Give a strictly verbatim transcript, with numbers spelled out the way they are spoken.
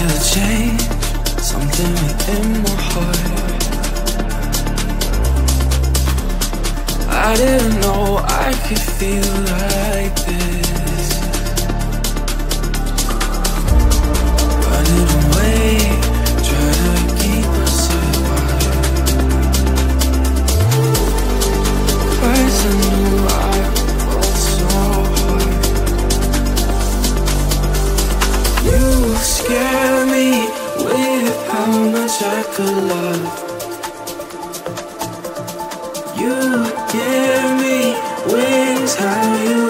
feel a change, something within my heart. I didn't know I could feel like this. Running away, trying to keep myself alive. First I knew I felt so hard. You scared me with how much I could love. You give me wings, how you